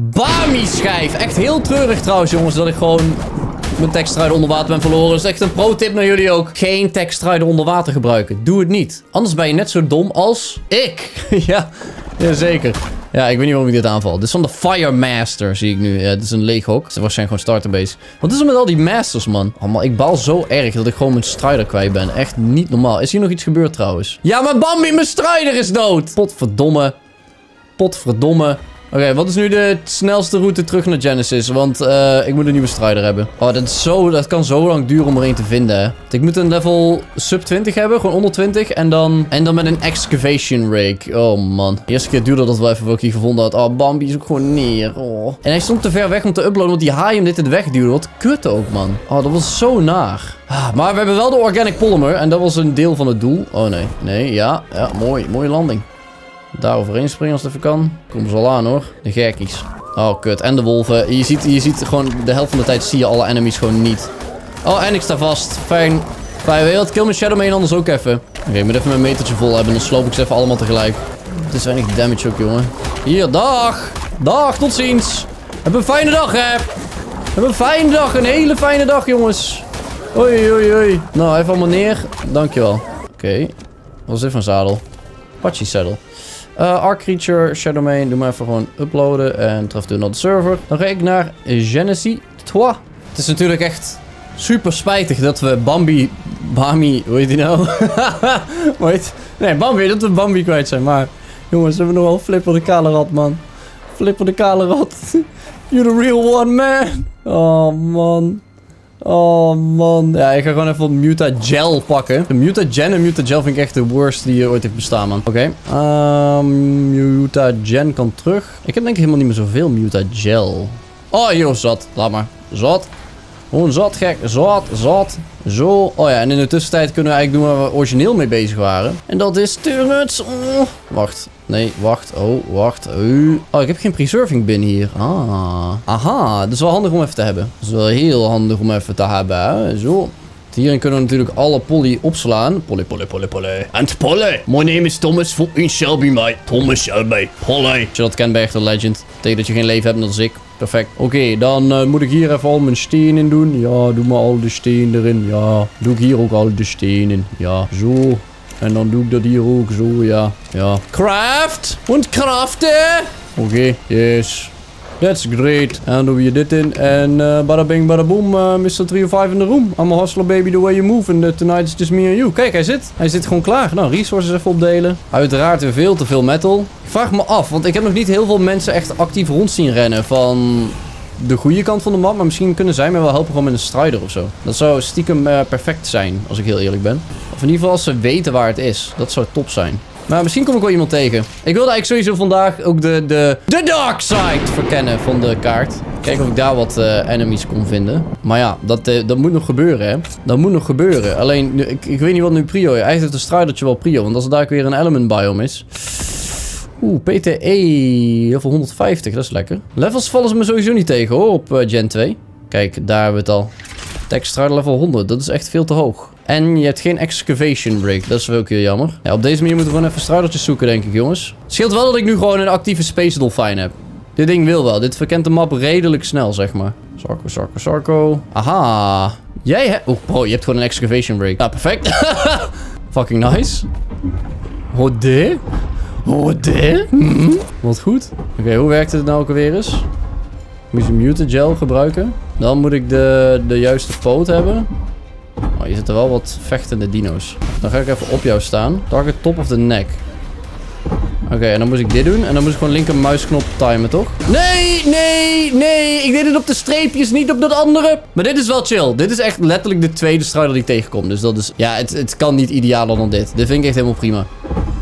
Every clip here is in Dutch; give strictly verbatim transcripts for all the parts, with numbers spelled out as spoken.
Bambi schijf. Echt heel treurig trouwens, jongens, dat ik gewoon mijn tekstruider onder water ben verloren. Dat is echt een pro-tip naar jullie ook. Geen tekstruider onder water gebruiken. Doe het niet. Anders ben je net zo dom als ik. Ja, zeker. Ja, ik weet niet waarom ik dit aanval. Dit is van de Firemaster, zie ik nu. Ja, dit is een leeg hok. Het was zijn gewoon starterbase. Wat is er met al die masters, man? Oh, maar ik baal zo erg dat ik gewoon mijn Strider kwijt ben. Echt niet normaal. Is hier nog iets gebeurd trouwens? Ja, maar Bambi, mijn Strider is dood. Potverdomme. Potverdomme. Oké, okay, wat is nu de snelste route terug naar Genesis? Want uh, ik moet een nieuwe Strider hebben. Oh, dat, is zo, dat kan zo lang duren om er één te vinden, hè. Ik moet een level sub twintig hebben, gewoon onder twintig. En dan, en dan met een excavation rake. Oh, man. De eerste keer duurde dat wel even wat ik hier gevonden had. Oh, Bambi is ook gewoon neer. Oh. En hij stond te ver weg om te uploaden, want die haai hem dit in de weg duwde. Wat kut ook, man. Oh, dat was zo naar. Ah, maar we hebben wel de organic polymer. En dat was een deel van het doel. Oh, nee. Nee, ja. Ja, mooi. Mooie landing. Daar overheen springen als het even kan. Kom ze al aan, hoor. De gekkies. Oh, kut. En de wolven. Je ziet, je ziet gewoon... De helft van de tijd zie je alle enemies gewoon niet. Oh, en ik sta vast. Fijn. Fijn. Weet je wat? Kill mijn shadow mee anders ook even. Oké, okay, ik moet even mijn metertje vol hebben. Dan sloop ik ze even allemaal tegelijk. Het is weinig damage ook, jongen. Hier, dag. Dag, tot ziens. Heb een fijne dag, hè. Heb een fijne dag. Een hele fijne dag, jongens. Oei, oei, oei. Nou, even allemaal neer. Dankjewel. Oké. Okay. Wat is dit van zadel? Patchy saddle. Uh, Arc Creature, Shadow Main, doe maar even gewoon uploaden. En traf de not server. Dan ga ik naar Genesis twee. Het is natuurlijk echt super spijtig dat we Bambi... Bambi, hoe heet die nou? Wait. Nee, Bambi, dat we Bambi kwijt zijn. Maar jongens, we hebben nog wel Flipper de kale rat, man. Flipper de kale rat. You're the real one, man. Oh, man. Oh, man. Ja, ik ga gewoon even wat Mutagel pakken. De Mutagen en Mutagel vind ik echt de worst die je ooit heeft bestaan, man. Oké. Okay. Um, Mutagen kan terug. Ik heb denk ik helemaal niet meer zoveel Mutagel. Oh, joh, zat. Laat maar. Zat. Gewoon zat, gek. Zat, zat. Zo. Oh ja, en in de tussentijd kunnen we eigenlijk doen waar we origineel mee bezig waren. En dat is turrets. Oh. Wacht. Nee, wacht. Oh, wacht. Uh. Oh, ik heb geen preserving bin hier. Ah. Aha, dat is wel handig om even te hebben. Dat is wel heel handig om even te hebben, hè? Zo. Hierin kunnen we natuurlijk alle poly opslaan. Poly, poly, poly, poly. And poly. My name is Thomas. Fucking Shelby, mate. Thomas Shelby. Poly. Als je dat kent, ben je echt een legend. Tegen dat je geen leven hebt, dat is ik. Perfect. Oké, okay, dan uh, moet ik hier even al mijn steen in doen. Ja, doe maar al de steen erin. Ja. Doe ik hier ook al de steen in. Ja, zo. En dan doe ik dat hier ook zo, ja. Ja. Craft! En craften! Oké, okay, yes. That's great. En dan doen we hier dit in. En uh, bada bing, bada boom. Uh, mister driehonderdvijf in de room. I'm a hustler baby the way you move. And uh, tonight is just me and you. Kijk, hij zit. Hij zit gewoon klaar. Nou, resources even opdelen. Uiteraard weer veel te veel metal. Ik vraag me af, want ik heb nog niet heel veel mensen echt actief rond zien rennen van... de goede kant van de map, maar misschien kunnen zij mij wel helpen gewoon met een Strider of zo. Dat zou stiekem uh, perfect zijn, als ik heel eerlijk ben. Of in ieder geval als ze weten waar het is. Dat zou top zijn. Maar misschien kom ik wel iemand tegen. Ik wilde eigenlijk sowieso vandaag ook de, de, de dark side verkennen van de kaart. Kijken of ik daar wat uh, enemies kon vinden. Maar ja, dat, uh, dat moet nog gebeuren, hè. Dat moet nog gebeuren. Alleen, ik, ik weet niet wat nu prio is. Eigenlijk heeft een Stridertje wel prio, want als er daar weer een element biome is... Oeh, P T E voor honderdvijftig, dat is lekker. Levels vallen ze me sowieso niet tegen, hoor, op uh, Gen twee. Kijk, daar hebben we het al. Textrider level honderd, dat is echt veel te hoog. En je hebt geen excavation break, dat is wel ook heel jammer. Ja, op deze manier moeten we gewoon even Stridertjes zoeken, denk ik, jongens. Het scheelt wel dat ik nu gewoon een actieve space dolfijn heb. Dit ding wil wel, dit verkent de map redelijk snel, zeg maar. Sarko, sarko, sarko. Aha. Jij hebt... Oeh, bro, je hebt gewoon een excavation break. Ja, perfect. Fucking nice. Wat dit? Wat dit? Mm-hmm. Wat goed. Oké, okay, hoe werkt het nou ook alweer eens? Moet je Mutagel gebruiken. Dan moet ik de, de juiste poot hebben. Oh, hier zitten wel wat vechtende dino's. Dan ga ik even op jou staan. Target top of the neck. Oké, okay, en dan moest ik dit doen. En dan moest ik gewoon linker muisknop timen, toch? Nee, nee, nee. Ik deed het op de streepjes, niet op dat andere. Maar dit is wel chill. Dit is echt letterlijk de tweede Strider die ik tegenkom. Dus dat is... Ja, het, het kan niet idealer dan dit. Dit vind ik echt helemaal prima.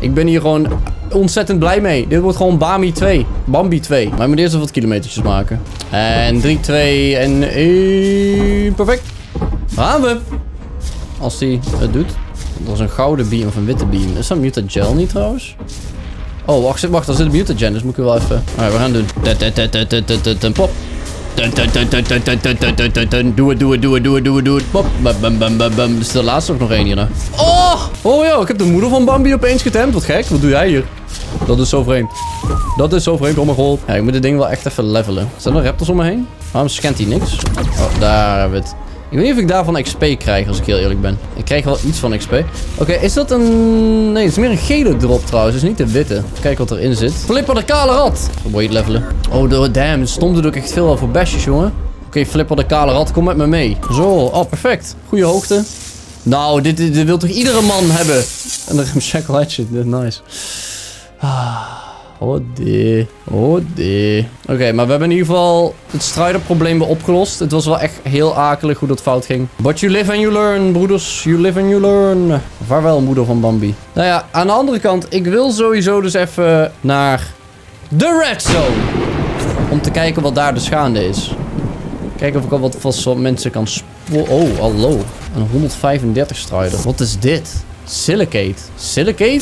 Ik ben hier gewoon... ontzettend blij mee. Dit wordt gewoon Bambi twee. Bambi twee. Maar ik moet eerst even wat kilometertjes maken. En drie, twee en één. Perfect. Gaan we. Als hij het doet. Dat was een gouden beam of een witte beam. Is dat Mutagel niet trouwens? Oh, wacht, wacht. Daar zit een Mutagen. Dus moet ik wel even... Alright, we gaan doen. Pop. Doe het, doe het, doe het, doe het, doe het, doe het. Bam, bam, bam, bam, bam. Is er de laatste of nog één hier? Oh! Oh ja, ik heb de moeder van Bambi opeens getemd. Wat gek, wat doe jij hier? Dat is zo vreemd. Dat is zo vreemd, oh mijn god. Ja, ik moet dit ding wel echt even levelen. Zijn er raptors om me heen? Waarom scant hij niks? Oh, daar hebben we het. Ik weet niet of ik daarvan X P krijg, als ik heel eerlijk ben. Ik krijg wel iets van X P. Oké, okay, is dat een... Nee, het is meer een gele drop trouwens. Het is niet de witte. Kijk wat erin zit. Flipper de kale rat. Dan moet je het levelen. Oh, damn. Het stond er ook echt veel voor besjes, jongen. Oké, okay, Flipper de kale rat. Kom met me mee. Zo. Oh, perfect. Goede hoogte. Nou, dit, dit, dit wil toch iedere man hebben? En dan een shackleitje. Nice. Ah... Oh dee. Oh dee. Oké, okay, maar we hebben in ieder geval het Strider probleem weer opgelost. Het was wel echt heel akelig hoe dat fout ging. But you live and you learn, broeders. You live and you learn. Vaarwel, moeder van Bambi. Nou ja, aan de andere kant, ik wil sowieso dus even naar de Red Zone. Om te kijken wat daar dus gaande is. Kijken of ik al wat vast wat mensen kan sporen. Oh, hallo. Een honderdvijfendertig Strider. Wat is dit? Silicate. Silicate?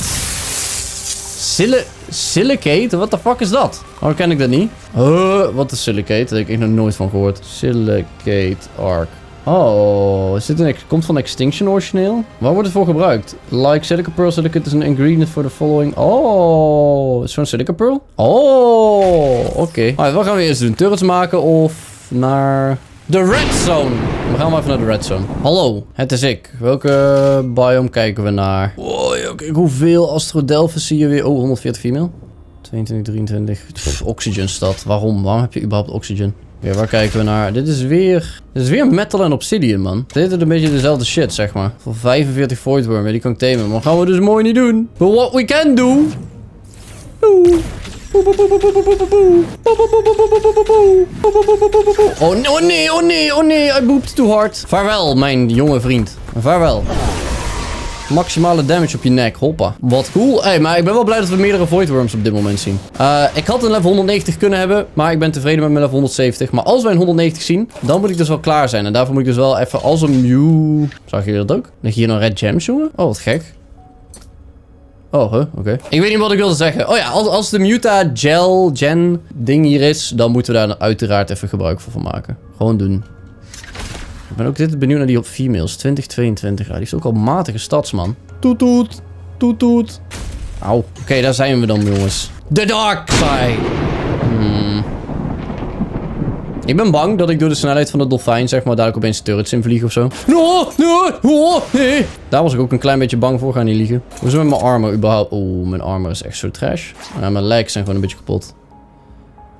Silicate? Silicate? Wat de fuck is dat? Oh, ken ik dat niet? Huh, wat is silicate? Daar heb ik nog nooit van gehoord. Silicate arc. Oh, is dit een, komt van Extinction origineel? Waar wordt het voor gebruikt? Like silicate pearl, silicate is an ingredient for the following. Oh, is zo'n silicate pearl? Oh, oké. Okay. Alright, wat gaan we eerst doen? Turrets maken of naar... de Red Zone! We gaan maar even naar de Red Zone. Hallo, het is ik. Welke biome kijken we naar? Oh, joh, kijk hoeveel Astrodelphys zie je weer. Oh, honderdveertig female. tweeëntwintig, drieëntwintig. Pff, oxygenstad. Waarom? Waarom heb je überhaupt oxygen? Oké, okay, waar kijken we naar? Dit is weer... Dit is weer metal en obsidian, man. Dit is een beetje dezelfde shit, zeg maar. Voor vijfenveertig Voidworm, ja, die kan ik tamen. Maar gaan we dus mooi niet doen. But what we can do... Doe... Oh nee, oh nee, oh nee, I booped too hard. Vaarwel, mijn jonge vriend. Vaarwel. Maximale damage op je nek, hoppa. Wat cool. Hey, maar ik ben wel blij dat we meerdere Voidworms op dit moment zien. Uh, ik had een level honderdnegentig kunnen hebben, maar ik ben tevreden met mijn level honderdzeventig. Maar als wij een honderdnegentig zien, dan moet ik dus wel klaar zijn. En daarvoor moet ik dus wel even als een Mew... Zag jullie dat ook? Leg hier nou red gems, jongen? Oh, wat gek. Oh, huh? Oké. Okay. Ik weet niet wat ik wilde zeggen. Oh ja, als, als de Muta Gel Gen ding hier is, dan moeten we daar uiteraard even gebruik van maken. Gewoon doen. Ik ben ook dit benieuwd naar die op females. twintig, tweeëntwintig. Ah, die is ook al matige stads, man. Toet, toet. Toet, toet. Auw. Oké, okay, daar zijn we dan, jongens. The Dark Side. Hmm. Ik ben bang dat ik door de snelheid van de dolfijn, zeg maar, dadelijk opeens turrets in vlieg of zo. No, no, no, nee. Daar was ik ook een klein beetje bang voor, gaan niet liegen. Hoe is het met mijn armor überhaupt? Oeh, mijn armor is echt zo trash. Nou, mijn legs zijn gewoon een beetje kapot.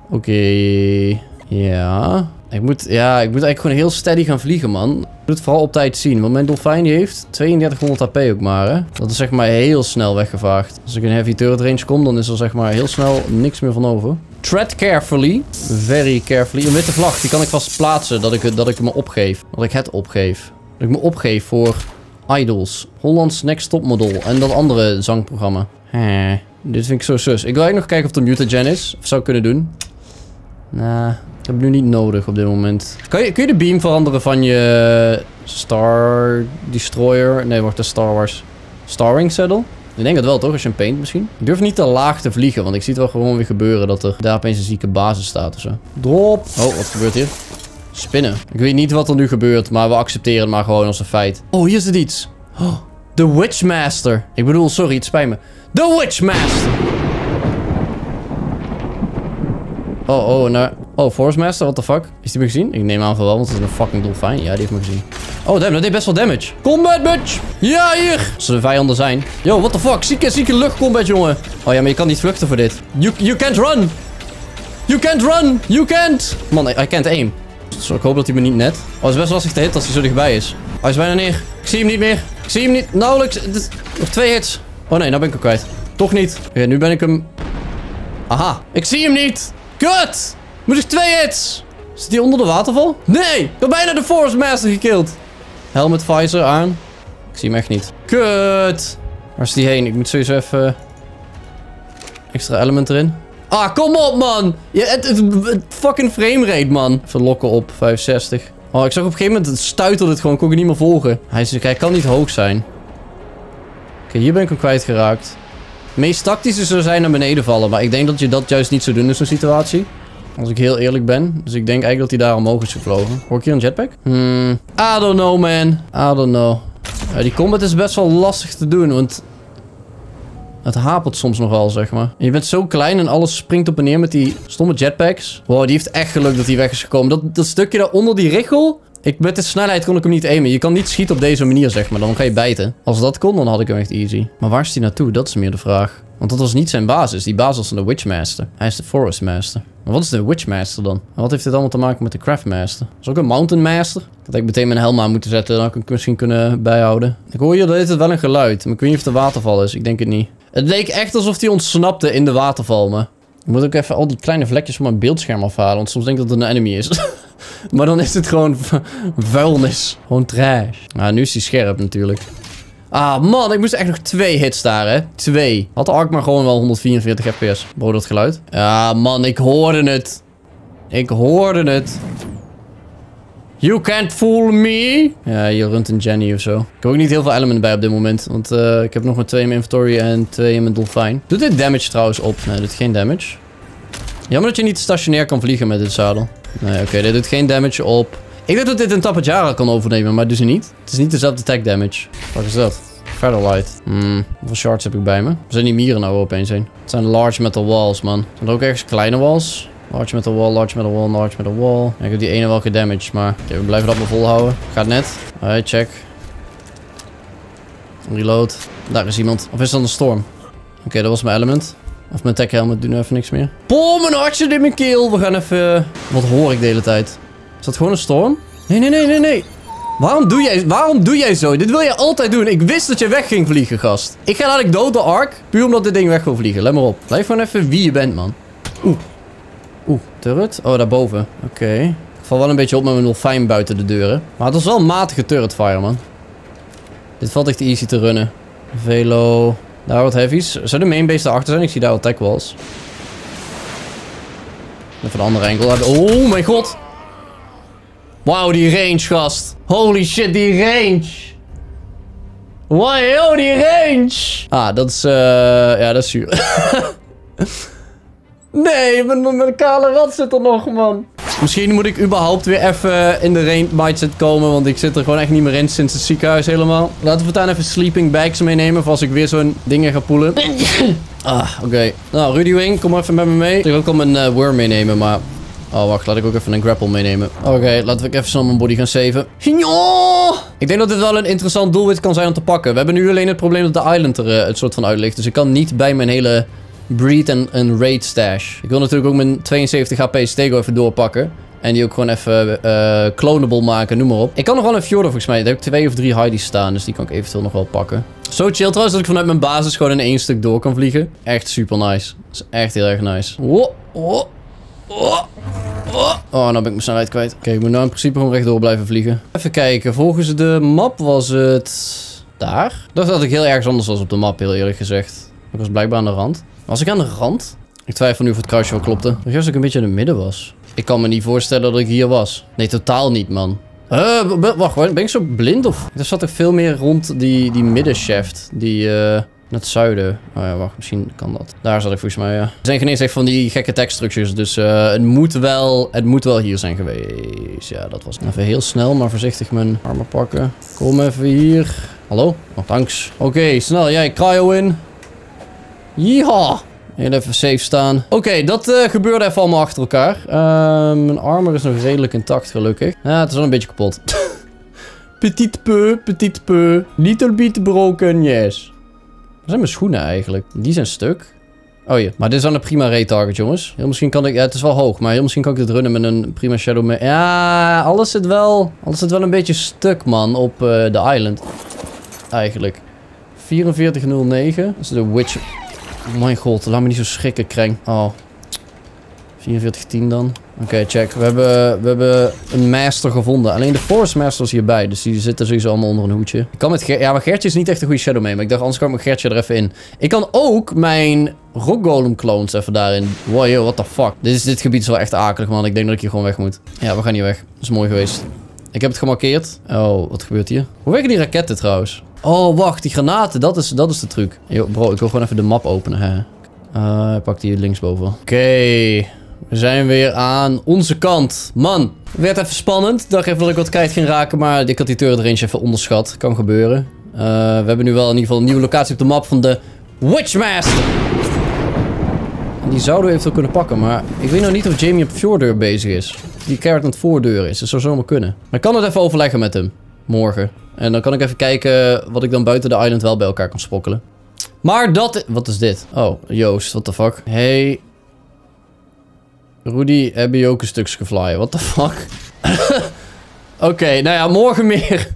Oké. Okay. Ja. Ik moet, ja, ik moet eigenlijk gewoon heel steady gaan vliegen, man. Ik moet het vooral op tijd zien, want mijn dolfijn die heeft drieduizend tweehonderd H P ook maar, hè. Dat is zeg maar heel snel weggevaagd. Als ik in heavy turret range kom, dan is er zeg maar heel snel niks meer van over. Tread carefully. Very carefully. Een witte vlag, die kan ik vast plaatsen dat ik, dat ik me opgeef. Dat ik het opgeef. Dat ik me opgeef voor Idols. Hollands Next Top Model. En dat andere zangprogramma. Huh. Dit vind ik zo sus. Ik wil eigenlijk nog kijken of de mutagen is. Of zou ik kunnen doen. Nah. Ik heb het nu niet nodig op dit moment. Kan je, kun je de beam veranderen van je Star Destroyer? Nee, wacht, de Star Wars. Starring Saddle? Ik denk dat wel, toch? Als je hem paint misschien. Ik durf niet te laag te vliegen, want ik zie het wel gewoon weer gebeuren dat er daar opeens een zieke basis staat of zo. Drop! Oh, wat gebeurt hier? Spinnen. Ik weet niet wat er nu gebeurt, maar we accepteren het maar gewoon als een feit. Oh, hier zit iets. Oh, de Witchmaster. Ik bedoel, sorry, het spijt me. De Witchmaster! Oh, oh, nou... Oh, Forestmaster, what the fuck? Is die me gezien? Ik neem aan van wel, want het is een fucking dolfijn. Ja, die heeft me gezien. Oh, damn, dat deed best wel damage. Combat, bitch! Ja, hier! Als ze de vijanden zijn. Yo, what the fuck? Zieke, zieke luchtcombat, jongen. Oh ja, maar je kan niet vluchten voor dit. You, you can't run! You can't run! You can't! Man, I, I can't aim. Zo, ik hoop dat hij me niet net. Oh, het is best lastig te hitten als hij zo dichtbij is. Oh, hij is bijna neer. Ik zie hem niet meer. Ik zie hem niet. Nauwelijks. Nog twee hits. Oh nee, nou ben ik hem kwijt. Toch niet. Oké, okay, nu ben ik hem... Aha. Ik zie hem niet! Kut! Moet ik twee hits? Zit die onder de waterval? Nee! Ik heb bijna de Forestmaster gekild. Helmet visor aan. Ik zie hem echt niet. Kut! Waar is die heen? Ik moet sowieso even... Extra element erin. Ah, kom op, man! Je, het, het, het fucking framerate, man. Even lokken op. vijfenzestig. Oh, ik zag op een gegeven moment... Het stuiterde het gewoon. Kon ik niet meer volgen. Hij, is, hij kan niet hoog zijn. Oké, okay, hier ben ik hem kwijtgeraakt. Het meest tactische zou zijn naar beneden vallen. Maar ik denk dat je dat juist niet zou doen in zo'n situatie. Als ik heel eerlijk ben. Dus ik denk eigenlijk dat hij daar omhoog is gevlogen. Hoor ik hier een jetpack? Hmm. I don't know, man. I don't know. Ja, die combat is best wel lastig te doen, want... het hapert soms nogal, zeg maar. En je bent zo klein en alles springt op en neer met die stomme jetpacks. Wow, die heeft echt geluk dat hij weg is gekomen. Dat, dat stukje daaronder die richel... Ik, met de snelheid kon ik hem niet aimen. Je kan niet schieten op deze manier, zeg maar. Dan ga je bijten. Als dat kon, dan had ik hem echt easy. Maar waar is hij naartoe? Dat is meer de vraag. Want dat was niet zijn basis. Die basis was de Witchmaster. Hij is de Forestmaster. Maar wat is de Witchmaster dan? En wat heeft dit allemaal te maken met de Craftmaster? Is ook een Mountainmaster? Dat had ik meteen mijn helm aan moeten zetten. Dan had ik hem misschien kunnen bijhouden. Ik hoor hier dat het wel een geluid. Maar ik weet niet of het een waterval is. Ik denk het niet. Het leek echt alsof hij ontsnapte in de waterval, maar... ik moet ook even al die kleine vlekjes van mijn beeldscherm afhalen. Want soms denk ik dat het een enemy is. Maar dan is het gewoon vuilnis. Gewoon trash. Nou, nu is hij scherp natuurlijk. Ah, man. Ik moest echt nog twee hits daar, hè. Twee. Had de Ark maar gewoon wel honderdvierenveertig F P S. Bro, dat geluid. Ah, man. Ik hoorde het. Ik hoorde het. You can't fool me. Ja, je runt een Jenny of zo. Ik heb ook niet heel veel elementen bij op dit moment. Want uh, ik heb nog maar twee in mijn inventory en twee in mijn dolfijn. Doet dit damage trouwens op? Nee, doet geen damage. Jammer dat je niet stationair kan vliegen met dit zadel. Nee, oké, okay, dit doet geen damage op. Ik dacht dat dit een Tapajara kan overnemen, maar doet ze niet. Het is niet dezelfde attack damage. Wat is dat? Featherlight. Hmm, hoeveel shards heb ik bij me? Waar zijn die mieren nou opeens heen? Het zijn large metal walls, man. Zijn er ook ergens kleine walls? Large metal wall, large metal wall, large metal wall. Ja, ik heb die ene wel gedamaged, maar... oké, okay, we blijven dat maar volhouden. Gaat net. Alright, check. Reload. Daar is iemand. Of is dat een storm? Oké, okay, dat was mijn element. Of mijn tech helmet doet nu even niks meer. Pom, mijn hart zit in mijn keel. We gaan even... wat hoor ik de hele tijd? Is dat gewoon een storm? Nee, nee, nee, nee, nee. Waarom doe jij, waarom doe jij zo? Dit wil je altijd doen. Ik wist dat je weg ging vliegen, gast. Ik ga dadelijk dood de Ark. Puur omdat dit ding weg wil vliegen. Let maar op. Blijf gewoon even wie je bent, man. Oeh. Oeh, turret? Oh, daarboven. Oké. Okay. Ik val wel een beetje op met mijn dolfijn buiten de deuren. Maar het was wel een matige turretfire, man. Dit valt echt easy te runnen. Velo. Daar wat heavies. Zou de mainbase daarachter zijn? Ik zie daar wat tech walls. Even een andere enkel. Oh, mijn god. Wauw, die range, gast. Holy shit, die range. Wow, die range. Ah, dat is... Uh... ja, dat is zuur. Nee, mijn, mijn kale rat zit er nog, man. Misschien moet ik überhaupt weer even in de rain mindset komen. Want ik zit er gewoon echt niet meer in sinds het ziekenhuis helemaal. Laten we voortaan even sleeping bags meenemen. Voor als ik weer zo'n dingen ga poelen. Ah, oké. Okay. Nou, Rudy Wing, kom even met me mee. Ik wil ook al mijn uh, worm meenemen, maar... oh, wacht. Laat ik ook even een grapple meenemen. Oké, okay, laten we even snel mijn body gaan saven. Ik denk dat dit wel een interessant doelwit kan zijn om te pakken. We hebben nu alleen het probleem dat de island er uh, het soort van uit ligt. Dus ik kan niet bij mijn hele... breed en een raid stash. Ik wil natuurlijk ook mijn tweeënzeventig H P Stego even doorpakken. En die ook gewoon even uh, clonable maken, noem maar op. Ik kan nog wel een Fjordur volgens mij. Daar heb ik twee of drie Heidi's staan, dus die kan ik eventueel nog wel pakken. Zo chill trouwens dat ik vanuit mijn basis gewoon in één stuk door kan vliegen. Echt super nice. Dat is echt heel erg nice. Oh, oh, oh, oh. Oh, nou ben ik mijn snelheid kwijt. Oké, okay, ik moet nou in principe gewoon rechtdoor blijven vliegen. Even kijken, volgens de map was het... daar? Ik dacht dat ik heel ergens anders was op de map, heel eerlijk gezegd. Ik was blijkbaar aan de rand. Was ik aan de rand? Ik twijfel nu of het kruisje wel klopte. Ik wist dat ik een beetje in het midden was. Ik kan me niet voorstellen dat ik hier was. Nee, totaal niet, man. Uh, wacht, ben ik zo blind of? Er zat er veel meer rond die, die middenshaft. Die, uh, naar het zuiden. Oh ja, wacht, misschien kan dat. Daar zat ik volgens mij, ja. Er zijn geen eens echt van die gekke tekststructures. Dus uh, het, moet wel, het moet wel hier zijn geweest. Ja, dat was het. Even heel snel, maar voorzichtig mijn armen pakken. Kom even hier. Hallo? Oh, thanks. Oké, okay, snel. Jij, cryo in. Yeehaw! Heel even safe staan. Oké, okay, dat uh, gebeurde even allemaal achter elkaar. Uh, mijn armor is nog redelijk intact, gelukkig. Ja, het is wel een beetje kapot. Petit peu, petit peu. Little bit broken, yes. Waar zijn mijn schoenen eigenlijk? Die zijn stuk. Oh ja, maar dit is dan een prima retarget, jongens. Heel misschien kan ik... ja, het is wel hoog, maar heel misschien kan ik dit runnen met een prima shadow... mee. Ja, alles zit wel... alles zit wel een beetje stuk, man, op uh, de island. Eigenlijk. vierenveertig nul negen. Dat is de witch... oh mijn god, laat me niet zo schrikken, kreng. Oh. vierenveertig tien dan. Oké, okay, check. We hebben, we hebben een master gevonden. Alleen de Forestmaster is hierbij. Dus die zitten sowieso allemaal onder een hoedje. Ik kan met Ger ja, maar Gertje is niet echt een goede shadow mee. Maar ik dacht, anders kan ik mijn Gertje er even in. Ik kan ook mijn rock golem clones even daarin. Wow, yo, what the fuck. Dit, is, dit gebied is wel echt akelig, man. Ik denk dat ik hier gewoon weg moet. Ja, we gaan hier weg. Dat is mooi geweest. Ik heb het gemarkeerd. Oh, wat gebeurt hier? Hoe werken die raketten trouwens? Oh, wacht. Die granaten. Dat is, dat is de truc. Yo, bro, ik wil gewoon even de map openen. Hè. Uh, pak die linksboven. Oké. Okay. We zijn weer aan onze kant. Man, het werd even spannend. Ik dacht even dat ik wat kwijt ging raken, maar ik had die turret range even onderschat. Kan gebeuren. Uh, we hebben nu wel in ieder geval een nieuwe locatie op de map van de Witchmaster. En die zouden we eventueel kunnen pakken, maar ik weet nog niet of Jamie op Fjordur bezig is. Die keihard aan het voordeuren is. Dat zou zomaar kunnen. Maar ik kan het even overleggen met hem. Morgen. En dan kan ik even kijken wat ik dan buiten de island wel bij elkaar kan sprokkelen. Maar dat... Wat is dit? Oh, Joost, what the fuck? Hey... Rudy, heb je ook een stukje flyen? What the fuck? Oké, okay, nou ja, morgen meer.